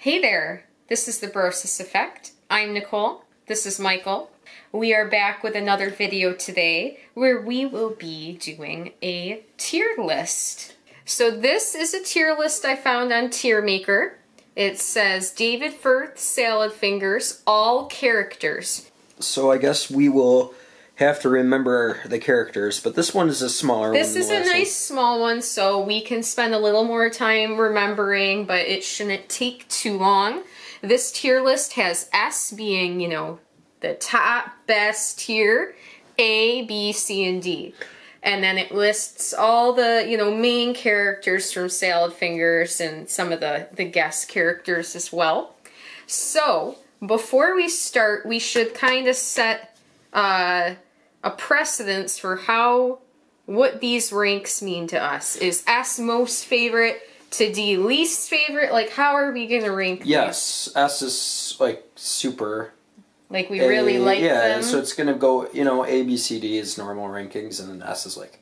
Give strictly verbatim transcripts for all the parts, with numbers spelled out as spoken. Hey there, this is the BroSis Effect. I'm Nicole, this is Michael. We are back with another video today where we will be doing a tier list. So this is a tier list I found on Tier Maker. It says David Firth, Salad Fingers, all characters. So I guess we will have to remember the characters, but this one is a smaller one. This is a nice small one, so we can spend a little more time remembering, but it shouldn't take too long. This tier list has S being, you know, the top best tier, A, B, C, and D. And then it lists all the, you know, main characters from Salad Fingers and some of the, the guest characters as well. So, before we start, we should kind of set uh, a precedence for how, what these ranks mean to us. Is S most favorite to D least favorite? Like, how are we going to rank yes, these? Yes, S is, like, super. Like, we a, really like yeah, them. Yeah, so it's going to go, you know, A, B, C, D is normal rankings, and then S is like,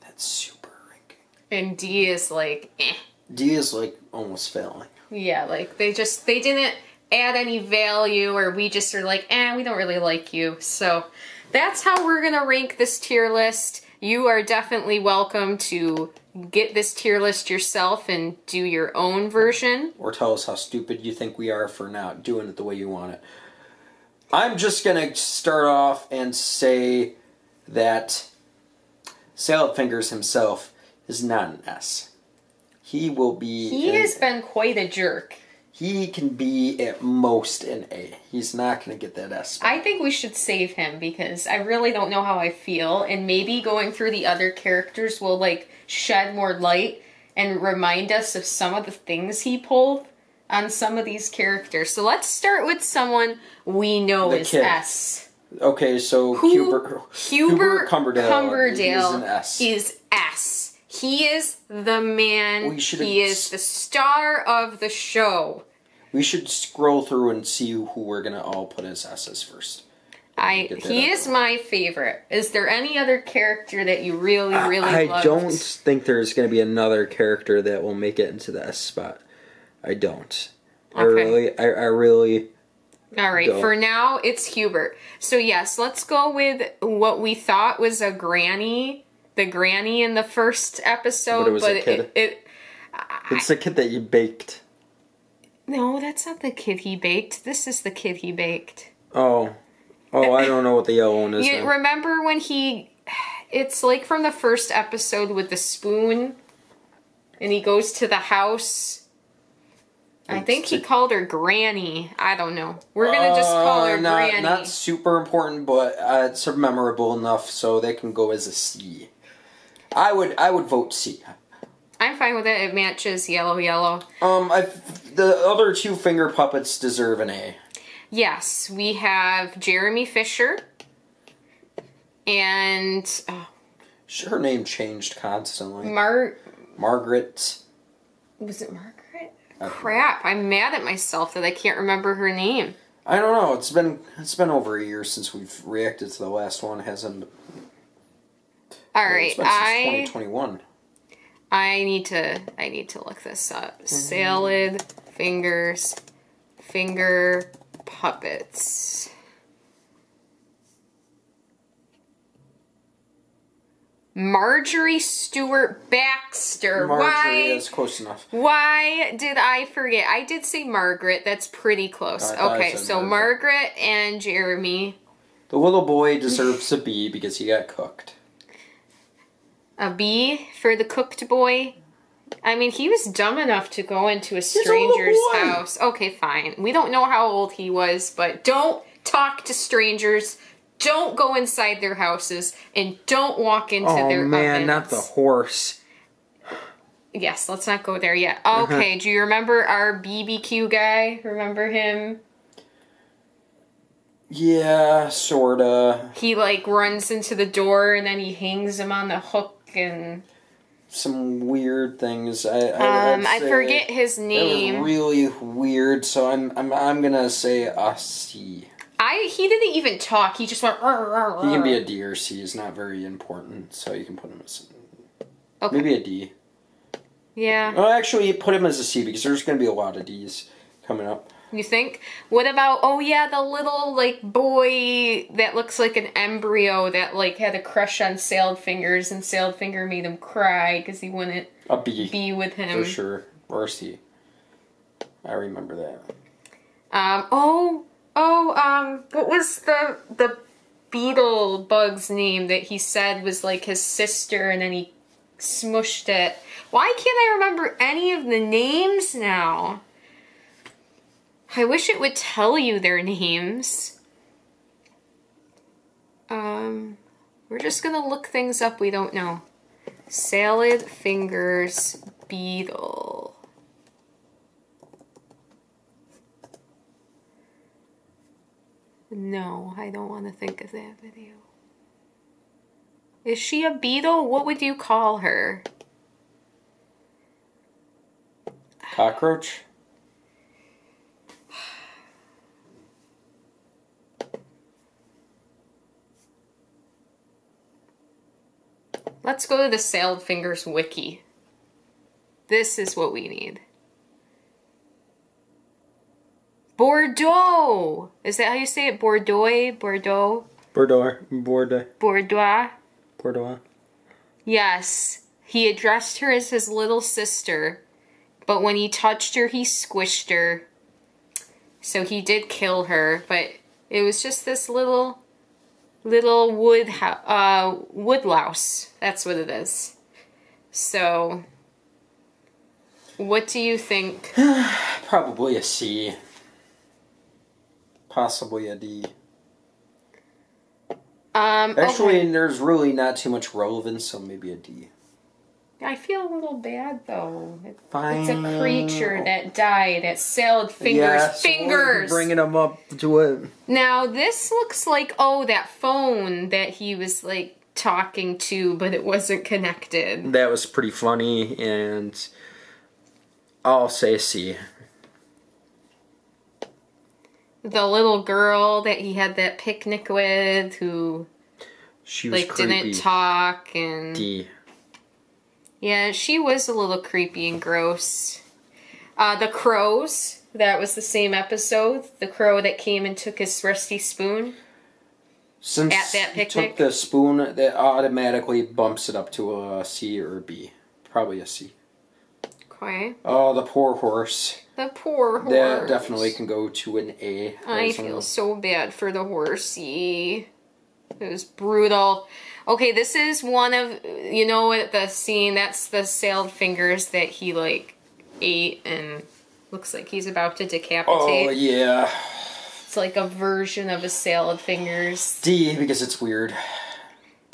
that's super ranking. And D is like, eh. D is like almost failing. Yeah, like, they just, they didn't add any value, or we just are like, eh, we don't really like you. So that's how we're going to rank this tier list. You are definitely welcome to get this tier list yourself and do your own version. Or tell us how stupid you think we are for not doing it the way you want it. I'm just going to start off and say that Salad Fingers himself is not an S. He will be... He has been quite a jerk. He can be at most an A. He's not going to get that S. I think we should save him because I really don't know how I feel. And maybe going through the other characters will like shed more light and remind us of some of the things he pulled on some of these characters. So let's start with someone we know is S. Okay, so Hubert Hubert Cumberdale is S. He is the man. He is the star of the show. We should scroll through and see who we're gonna all put as S's first. I he is my favorite. Is there any other character that you really really love? I don't think there's gonna be another character that will make it into the S spot. I don't. Okay. I really, I, I really All right, don't. For now, it's Hubert. So yes, let's go with what we thought was a granny, the granny in the first episode. But it was but a kid. It, it, it's I, the kid that you baked. No, that's not the kid he baked. This is the kid he baked. Oh. Oh, I don't know what the yellow one is. You now. Remember when he, it's like from the first episode with the spoon, and he goes to the house. I think he called her Granny. I don't know. We're going to just call her uh, not, Granny. Not super important, but uh, it's memorable enough, so they can go as a C. I would I would vote C. I'm fine with it. It matches yellow, yellow. Um, I've, the other two finger puppets deserve an A. Yes, we have Jeremy Fisher. And... Oh, her name changed constantly. Mar... Margaret. Was it Margaret? Crap, I'm mad at myself that I can't remember her name. I don't know, it's been it's been over a year since we've reacted to the last one, hasn't Alright, well, I twenty twenty-one. I need to I need to look this up. Mm-hmm. Salad Fingers Finger Puppets. Marjory Stewart-Baxter. Marjorie, why, that's close enough. Why did I forget? I did say Margaret. That's pretty close. I, okay, I so Margaret. Margaret and Jeremy. The little boy deserves a B because he got cooked. A B for the cooked boy? I mean, he was dumb enough to go into a stranger's He's a house. Okay, fine. We don't know how old he was, but don't talk to strangers. Don't go inside their houses, and don't walk into oh, their man, ovens. Not the horse. Yes, let's not go there yet. Okay, do you remember our B B Q guy? Remember him? Yeah, sorta. He, like, runs into the door, and then he hangs him on the hook, and... Some weird things. I I, um, I forget his name. It was really weird, so I'm, I'm, I'm gonna say a C. I, he didn't even talk. He just went... Rrr, rrr, rrr. He can be a D or C. He's not very important, so you can put him as... Okay. Maybe a D. Yeah. Well, actually, put him as a C because there's going to be a lot of Ds. coming up. You think? What about, oh yeah, the little, like, boy that looks like an embryo that, like, had a crush on Salad Fingers, and Salad Finger made him cry because he wouldn't a bee. be with him. For sure. Mercy. I remember that. Um, oh, oh, um, what was the, the beetle bug's name that he said was, like, his sister, and then he smushed it? Why can't I remember any of the names now? I wish it would tell you their names. Um, we're just gonna look things up we don't know. Salad Fingers beetle. No, I don't want to think of that video. Is she a beetle? What would you call her? Cockroach? Let's go to the Salad Fingers wiki. This is what we need. Bordeaux! Is that how you say it? Bordeaux? Bordeaux? Bordeaux. Bordeaux. Bordeaux. Bordeaux. Yes. He addressed her as his little sister, but when he touched her, he squished her. So he did kill her, but it was just this little... Little wood, uh, woodlouse. That's what it is. So, what do you think? Probably a C. Possibly a D. Um, Actually, okay. There's really not too much relevance, so maybe a D. I feel a little bad, though. It, Fine. It's a creature that died at Salad Fingers. Yes, fingers! Bringing him up to it. Now, this looks like, oh, that phone that he was, like, talking to, but it wasn't connected. That was pretty funny, and I'll say C. The little girl that he had that picnic with, who, she was like, creepy. Didn't talk, and... D. Yeah, she was a little creepy and gross. Uh, the crows, that was the same episode. The crow that came and took his rusty spoon Since at that picnic. Took the spoon, that automatically bumps it up to a C or a B. Probably a C. Okay. Oh, the poor horse. The poor horse. That definitely can go to an A. I feel so bad for the horsey. It was brutal. Okay, this is one of, you know what, the scene, that's the Salad Fingers that he, like, ate and looks like he's about to decapitate. Oh, yeah. It's like a version of a Salad Fingers. D, because it's weird.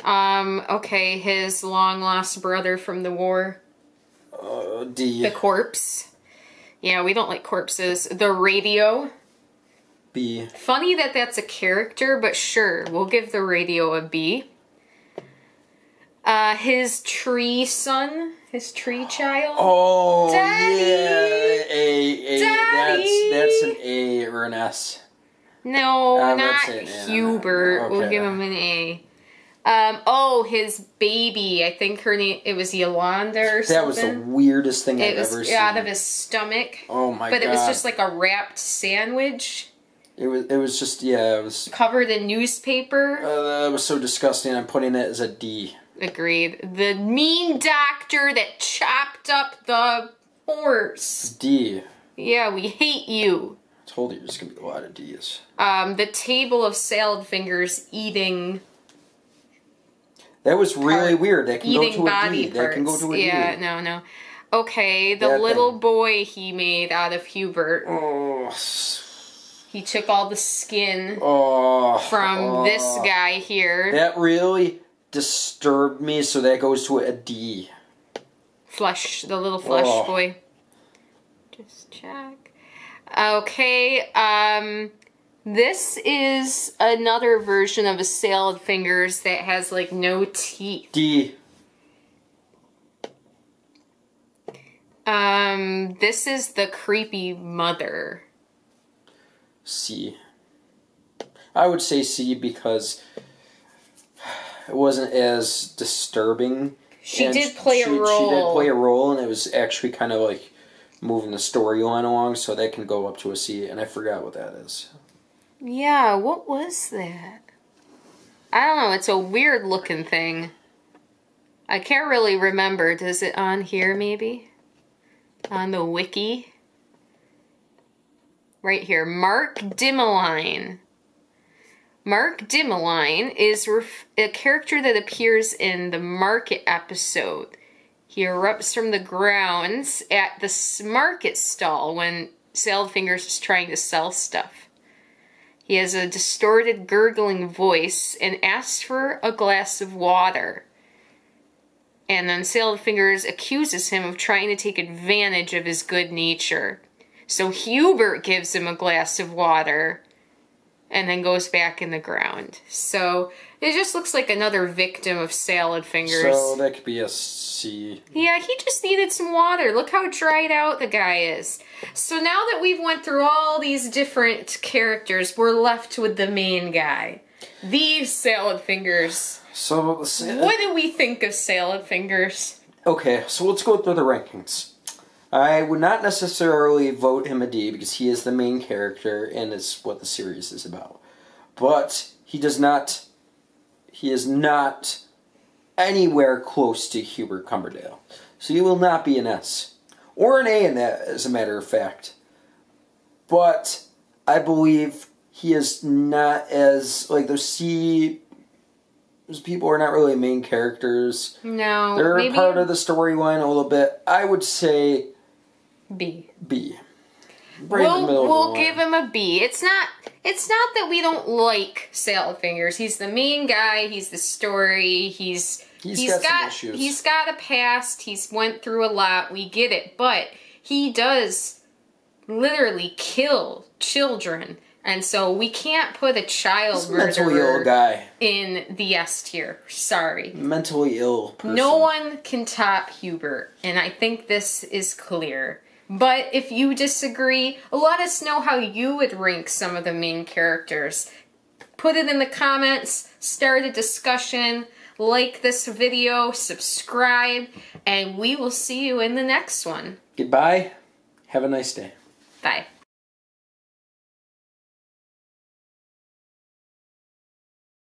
Um, okay, his long-lost brother from the war. Uh, D. The corpse. Yeah, we don't like corpses. The radio. B. Funny that that's a character, but sure, we'll give the radio a B. Uh, his tree son, his tree child. Oh, Daddy! Yeah, A, A, Daddy! That's, that's an A or an S. No, um, not Hubert. Okay. We'll give him an A. Um, oh, his baby. I think her name, it was Yolanda or something. That was the weirdest thing I've ever seen. It was out of his stomach. Oh my God. But it was just like a wrapped sandwich. It was, it was just, yeah, it was... Covered in newspaper. Uh, that was so disgusting. I'm putting it as a D. Agreed. The mean doctor that chopped up the horse. D. Yeah, we hate you. I told you there's going to be a lot of Ds. Um, the table of Salad Fingers eating... That was really part, weird. That can go to a D. That can go to a yeah, D. Yeah, no, no. Okay, the that little thing. boy he made out of Hubert. Oh, he took all the skin oh, from oh, this guy here. That really disturbed me, so that goes to a D. Flush, the little flush oh. boy. Just check. Okay, um, this is another version of a Salad Fingers that has, like, no teeth. D. Um, this is the creepy mother. C. I would say C because it wasn't as disturbing. She and did play she, a role. She did play a role, and it was actually kind of like moving the storyline along, so that can go up to a C, and I forgot what that is. Yeah, what was that? I don't know, it's a weird looking thing. I can't really remember. Does it on here, maybe? On the wiki? Right here, Mark Dimeline. Mark Dimeline is ref a character that appears in the market episode. He erupts from the grounds at the market stall when Salad Fingers is trying to sell stuff. He has a distorted, gurgling voice and asks for a glass of water. And then Salad Fingers accuses him of trying to take advantage of his good nature. So Hubert gives him a glass of water and then goes back in the ground. So it just looks like another victim of Salad Fingers. So that could be a C. Yeah, he just needed some water. Look how dried out the guy is. So now that we've went through all these different characters, we're left with the main guy. The Salad Fingers. So Salad... what do we think of Salad Fingers? Okay, so let's go through the rankings. I would not necessarily vote him a D because he is the main character and it's what the series is about. But he does not, he is not anywhere close to Hubert Cumberdale. So he will not be an S. Or an A in that, as a matter of fact. But I believe he is not as, like those C, those people are not really main characters. No. They're maybe part of the storyline a little bit. I would say... B. B. Right we'll we'll give him a B. It's not it's not that we don't like Salad Fingers. He's the main guy. He's the story. He's he's, he's got, got some issues. He's got a past. He's went through a lot. We get it. But he does literally kill children, and so we can't put a child murderer guy in the S tier. Sorry, mentally ill person. No one can top Hubert, and I think this is clear. But if you disagree, let us know how you would rank some of the main characters. Put it in the comments, start a discussion, like this video, subscribe, and we will see you in the next one. Goodbye. Have a nice day. Bye.